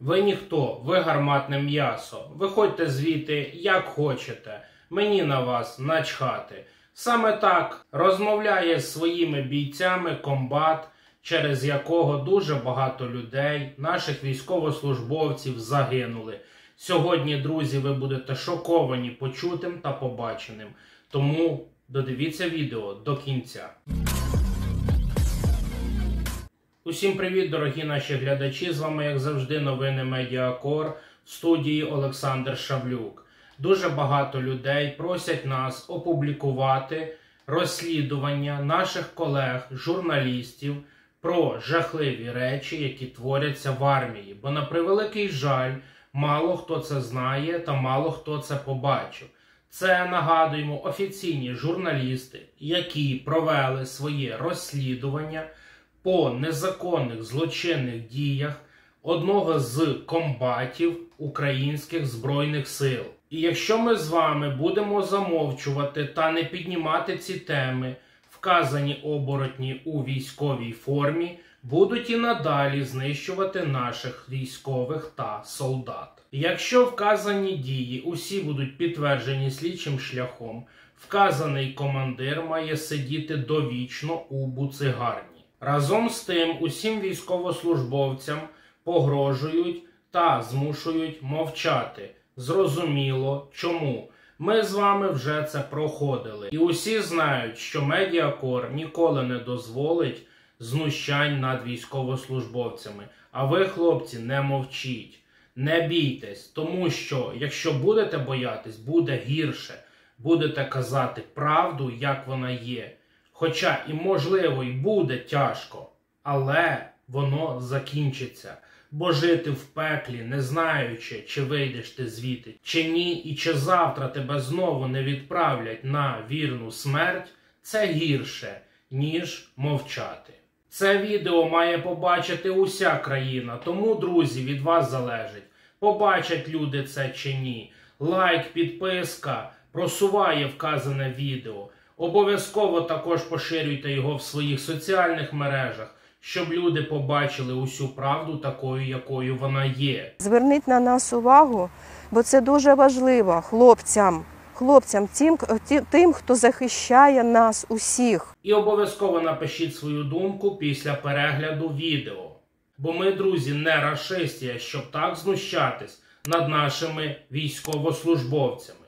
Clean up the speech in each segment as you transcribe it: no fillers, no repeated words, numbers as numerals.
Ви ніхто, ви гарматне м'ясо. Виходьте звідти, як хочете. Мені на вас начхати. Саме так розмовляє з своїми бійцями комбат, через якого дуже багато людей, наших військовослужбовців, загинули. Сьогодні, друзі, ви будете шоковані почутим та побаченим. Тому додивіться відео до кінця. Усім привіт, дорогі наші глядачі! З вами, як завжди, новини Медіакор, в студії Олександр Шавлюк. Дуже багато людей просять нас опублікувати розслідування наших колег, журналістів, про жахливі речі, які творяться в армії. Бо, на превеликий жаль, мало хто це знає та мало хто це побачив. Це, нагадуємо, офіційні журналісти, які провели своє розслідування по незаконних злочинних діях одного з комбатів українських збройних сил. І якщо ми з вами будемо замовчувати та не піднімати ці теми, вказані оборотні у військовій формі будуть і надалі знищувати наших військових та солдат. Якщо вказані дії усі будуть підтверджені слідчим шляхом, вказаний командир має сидіти довічно у буцигарні. Разом з тим, усім військовослужбовцям погрожують та змушують мовчати. Зрозуміло, чому. Ми з вами вже це проходили. І усі знають, що Медіакор ніколи не дозволить знущань над військовослужбовцями. А ви, хлопці, не мовчіть. Не бійтесь, тому що, якщо будете боятись, буде гірше. Будете казати правду, як вона є. Хоча і, можливо, і буде тяжко, але воно закінчиться. Бо жити в пеклі, не знаючи, чи вийдеш ти звідти, чи ні, і чи завтра тебе знову не відправлять на вірну смерть, це гірше, ніж мовчати. Це відео має побачити уся країна, тому, друзі, від вас залежить, побачать люди це чи ні. Лайк, підписка просуває вказане відео. Обов'язково також поширюйте його в своїх соціальних мережах, щоб люди побачили усю правду такою, якою вона є. Зверніть на нас увагу, бо це дуже важливо хлопцям, тим, хто захищає нас усіх. І обов'язково напишіть свою думку після перегляду відео. Бо ми, друзі, не рашистія, щоб так знущатись над нашими військовослужбовцями.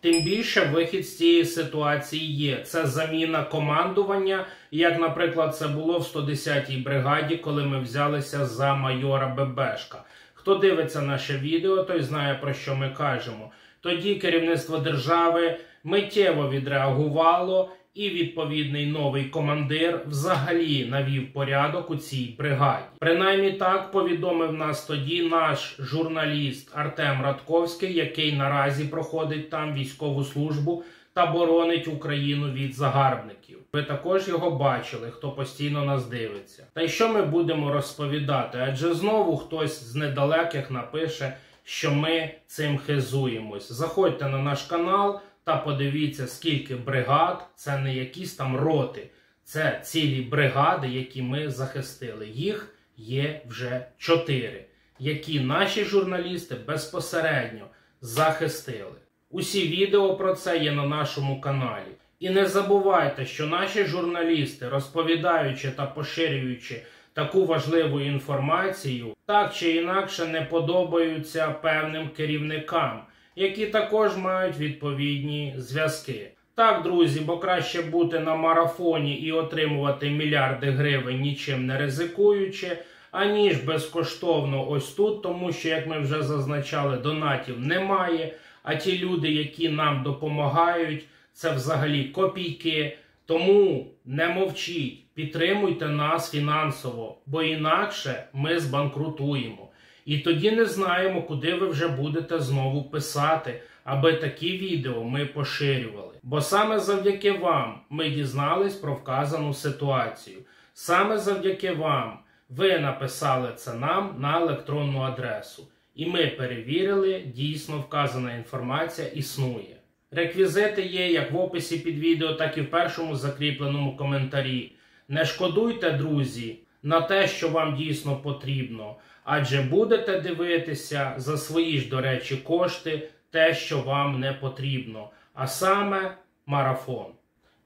Тим більше вихід з цієї ситуації є. Це заміна командування, як, наприклад, це було в 110-й бригаді, коли ми взялися за майора Бебешка. Хто дивиться наше відео, той знає, про що ми кажемо. Тоді керівництво держави миттєво відреагувало і відповідний новий командир взагалі навів порядок у цій бригаді. Принаймні так повідомив нас тоді наш журналіст Артем Радковський, який наразі проходить там військову службу та боронить Україну від загарбників. Ви також його бачили, хто постійно нас дивиться. Та й що ми будемо розповідати, адже знову хтось з недалеких напише, що ми цим хизуємось. Заходьте на наш канал та подивіться, скільки бригад, це не якісь там роти, це цілі бригади, які ми захистили. Їх є вже 4, які наші журналісти безпосередньо захистили. Усі відео про це є на нашому каналі. І не забувайте, що наші журналісти, розповідаючи та поширюючи таку важливу інформацію, так чи інакше не подобаються певним керівникам, які також мають відповідні зв'язки. Так, друзі, бо краще бути на марафоні і отримувати мільярди гривень, нічим не ризикуючи, аніж безкоштовно ось тут, тому що, як ми вже зазначали, донатів немає, а ті люди, які нам допомагають, це взагалі копійки. Тому не мовчіть, підтримуйте нас фінансово, бо інакше ми збанкрутуємо. І тоді не знаємо, куди ви вже будете знову писати, аби такі відео ми поширювали. Бо саме завдяки вам ми дізнались про вказану ситуацію. Саме завдяки вам ви написали це нам на електронну адресу. І ми перевірили, дійсно вказана інформація існує. Реквізити є як в описі під відео, так і в першому закріпленому коментарі. Не шкодуйте, друзі, на те, що вам дійсно потрібно. адже будете дивитися за свої ж, до речі, кошти те, що вам не потрібно, а саме марафон.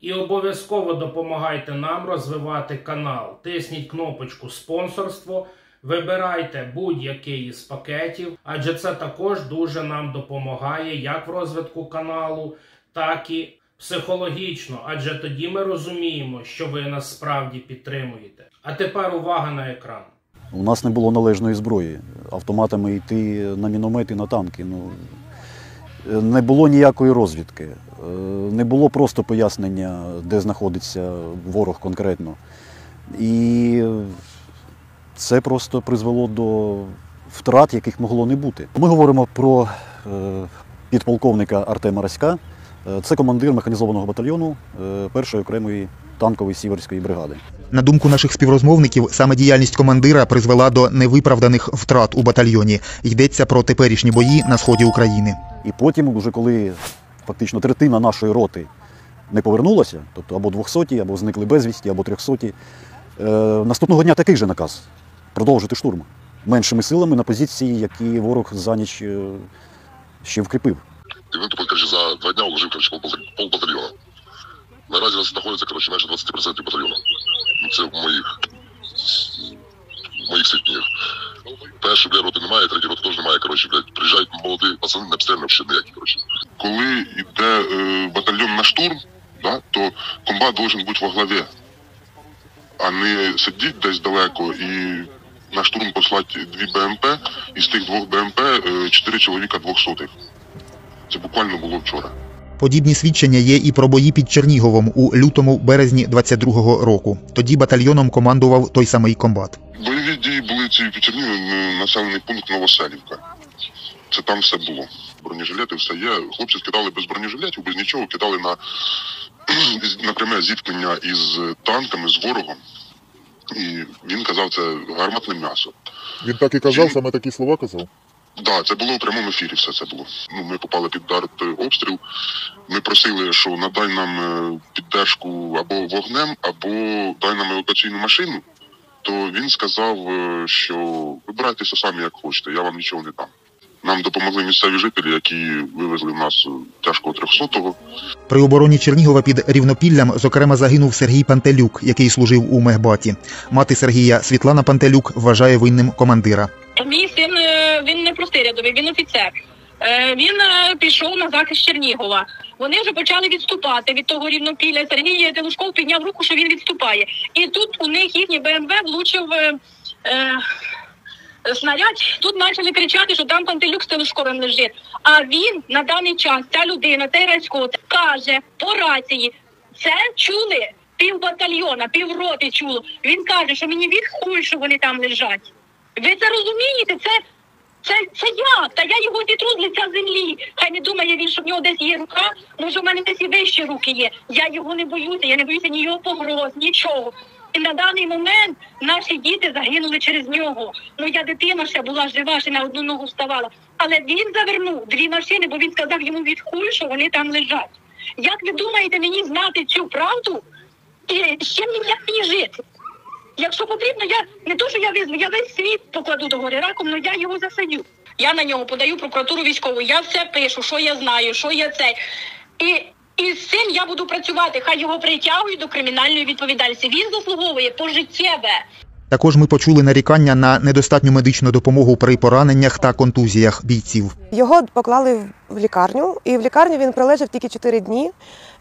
І обов'язково допомагайте нам розвивати канал, тисніть кнопочку «Спонсорство», вибирайте будь-який із пакетів, адже це також дуже нам допомагає як в розвитку каналу, так і психологічно, адже тоді ми розуміємо, що ви нас справді підтримуєте. А тепер увага на екран. У нас не було належної зброї, автоматами йти на міномети, на танки. Ну, не було ніякої розвідки, не було просто пояснення, де знаходиться ворог конкретно. І це просто призвело до втрат, яких могло не бути. Ми говоримо про підполковника Артема Раська. Це командир механізованого батальйону 1-ї окремої танкової сіверської бригади. На думку наших співрозмовників, саме діяльність командира призвела до невиправданих втрат у батальйоні. Йдеться про теперішні бої на сході України. І потім, вже коли фактично третина нашої роти не повернулася, тобто або 200-ті, або зникли безвісті, або 300-ті, наступного дня такий же наказ – продовжити штурм меншими силами на позиції, які ворог за ніч ще вкріпив. И мы тупо, короче, за два дня уложили, короче, пол батальона. На разе у нас находится, короче, меньше 20% батальона. Это в моих сетнях. Перший, бля, роти немає, третій роти теж немає, короче, блядь. Приїжджають молоді пацани, не обстріляли взагалі ніякі, короче. Коли йде батальйон на штурм, да, то комбат должен бути во главі, а не сидіти десь далеко і на штурм послати 2 БМП, і з тих 2 БМП 4 чоловіка 200-х. Це буквально було вчора. Подібні свідчення є і про бої під Черніговом у лютому-березні 22-го року. Тоді батальйоном командував той самий комбат. Бойові дії були ці під Черніговом, населений пункт Новоселівка. Це там все було. Бронежилети, все є. Хлопці скидали без бронежилетів, без нічого, кидали на пряме зіткнення із танками, з ворогом. І він казав, це гарматне м'ясо. Він так і казав, саме такі слова казав? Так, да, це було у прямому ефірі, все це було. Ну, ми попали під артобстріл, ми просили, що надай нам підтримку або вогнем, або дай нам евакуаційну машину, то він сказав, що вибирайтеся самі як хочете, я вам нічого не дам. Нам допомогли місцеві жителі, які вивезли в нас тяжкого 300-го. При обороні Чернігова під Рівнопіллям, зокрема, загинув Сергій Пантелюк, який служив у Мехбаті. Мати Сергія Світлана Пантелюк вважає винним командира. Мій син, він не простий рядовий, він офіцер. Він пішов на захист Чернігова. Вони вже почали відступати від того Рівнопілля. Сергій Телушков підняв руку, що він відступає. І тут у них їхній БМВ влучив снаряд. Тут почали кричати, що там Пантелюк з Телушковим лежить. А він на даний час, ця людина, цей Расько, каже по рації, це чули півбатальйона, півроти чуло. Він каже, що мені від хуй, що вони там лежать. Ви це розумієте? Це я, та я його зітру з лиця землі. Хай не думає він, що в нього десь є рука, може в мене десь і вищі руки є. Я його не боюся, я не боюся ні його погроз, нічого. І на даний момент наші діти загинули через нього. Ну я дитина ще була жива, ще на одну ногу вставала. Але він завернув 2 машини, бо він сказав йому від хуй, що вони там лежать. Як ви думаєте мені знати цю правду? І з чим мені жити? Якщо потрібно, я весь світ покладу догори раком, але я його засадю. Я на нього подаю прокуратуру військову, я все пишу, що я знаю, що я цей. І з цим я буду працювати, хай його притягують до кримінальної відповідальності. Він заслуговує пожиттєве. Також ми почули нарікання на недостатню медичну допомогу при пораненнях та контузіях бійців. Його поклали в лікарню, і в лікарні він пролежав тільки 4 дні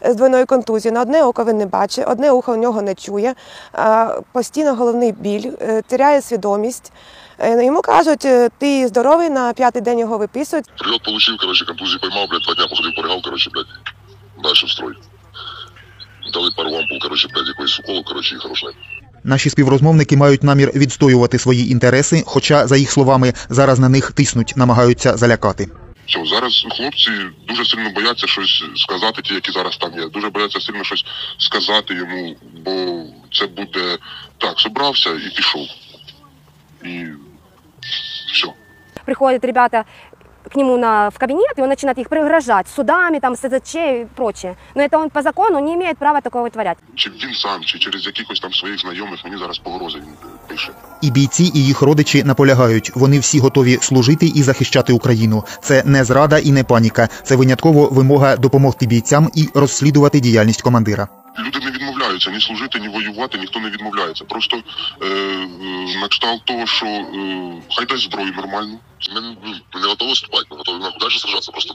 з двойною контузією. На одне око він не бачить, одне ухо у нього не чує, постійно головний біль, теряє свідомість. Йому кажуть, ти здоровий, на 5-й день його виписують. Прильот получив, коротше, контузію поймав, блядь, 2 дня посадив, поригав, коротше, блядь, далі в строй. Дали пару ампул, коротше, блядь, якоїсь уколу, коротше, і хороший. Наші співрозмовники мають намір відстоювати свої інтереси, хоча, за їх словами, зараз на них тиснуть, намагаються залякати. Все, зараз хлопці дуже сильно бояться щось сказати, ті, які зараз там є. Дуже бояться сильно щось сказати йому, бо це буде так, зібрався і пішов. І все. Приходять ребята, к нему в кабинет, и он начинает их пригрожать судами, там, СЗЧ и прочее. Но это он по закону не имеет права такого витворяти. Чи він сам, чи через якихось там своїх знайомих, мені зараз погрози пише. І бійці, і їх родичі наполягають. Вони всі готові служити і захищати Україну. Це не зрада і не паніка. Це винятково вимога допомогти бійцям і розслідувати діяльність командира. Люди не відмовляються ні служити, ні воювати, ніхто не відмовляється. Просто на кшталт того, що хай дасть зброю нормально. Ми не готові вступати, ми готові далі сражатися. Просто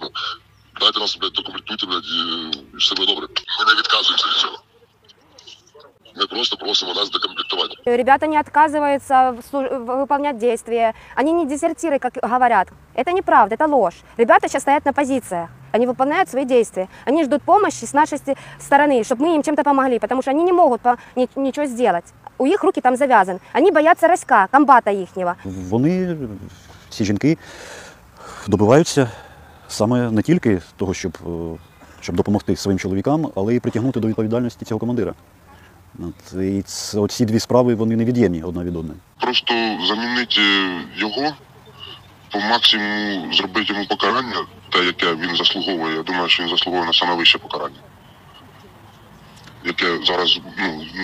дайте нас, докомплектуйте, і все буде добре. Ми не відказуємося від цього. Мы просто просим нас докомплектовать. Ребята не отказываются выполнять действия. Они не дезертиры, как говорят. Это неправда, это ложь. Ребята сейчас стоят на позициях. Они выполняют свои действия. Они ждут помощи с нашей стороны, чтобы мы им чем-то помогли, потому что они не могут ничего сделать. У них руки там завязаны. Они боятся Раська, комбата їхнього. Вони, всі жінки, добиваються саме не тільки того, щоб допомогти своїм чоловікам, але й притягнути до відповідальності цього командира. І ці дві справи, вони невід'ємні одна від одної. Просто замінити його, по максимуму зробити йому покарання, те, яке він заслуговує. Я думаю, що він заслуговує на саме вище покарання,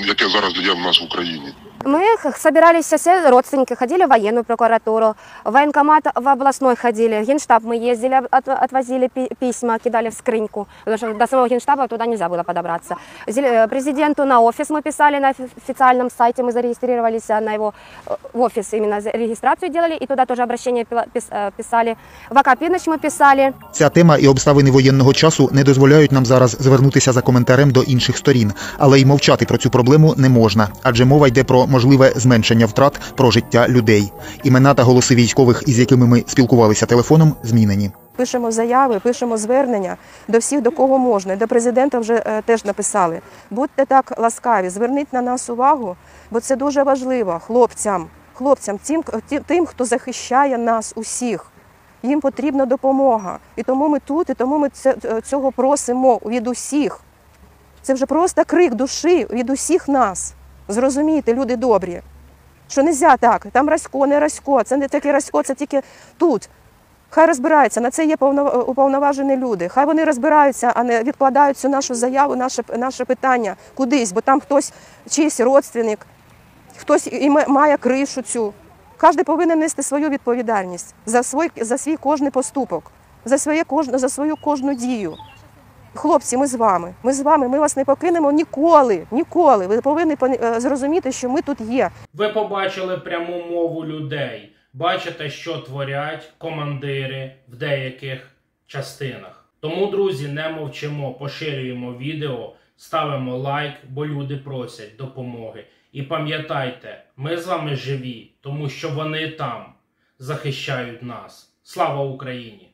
яке зараз є в нас в Україні. Ми збиралися всі родственники, ходили в воєнну прокуратуру, в воєнкомат в обласний ходили, в генштаб ми їздили, відвозили письма, кидали в скриньку, тому що до самого генштабу туди не можна було підібратися. Президенту на офіс ми писали, на офіційному сайті ми зареєструвалися, на його офіс іменно реєстрацію робили, і туди теж звернення писали, в АКП ми писали. Ця тема і обставини воєнного часу не дозволяють нам зараз звернутися за коментарем до інших сторін, але й мовчати про цю проблему не можна, адже мова йде про можливе зменшення втрат, про життя людей. Імена та голоси військових, із якими ми спілкувалися телефоном, змінені. Пишемо заяви, пишемо звернення до всіх, до кого можна. До президента вже теж написали. Будьте так ласкаві, зверніть на нас увагу, бо це дуже важливо хлопцям, тим, хто захищає нас усіх. Їм потрібна допомога. І тому ми тут, і тому ми цього просимо від усіх. Це вже просто крик душі від усіх нас. Зрозумійте, люди добрі, що не можна так, там Расько, не Расько, це не таке Расько, це тільки тут. Хай розбираються, на це є уповноважені люди, хай вони розбираються, а не відкладають цю нашу заяву, наше питання кудись, бо там хтось, чийсь родственник, хтось і має кришу цю. Кожен повинен нести свою відповідальність за свій кожний поступок, за свою кожну дію. Хлопці, ми з вами, ми вас не покинемо ніколи, ніколи. Ви повинні зрозуміти, що ми тут є. Ви побачили пряму мову людей. Бачите, що творять командири в деяких частинах. Тому, друзі, не мовчимо, поширюємо відео, ставимо лайк, бо люди просять допомоги. І пам'ятайте, ми з вами живі, тому що вони там захищають нас. Слава Україні!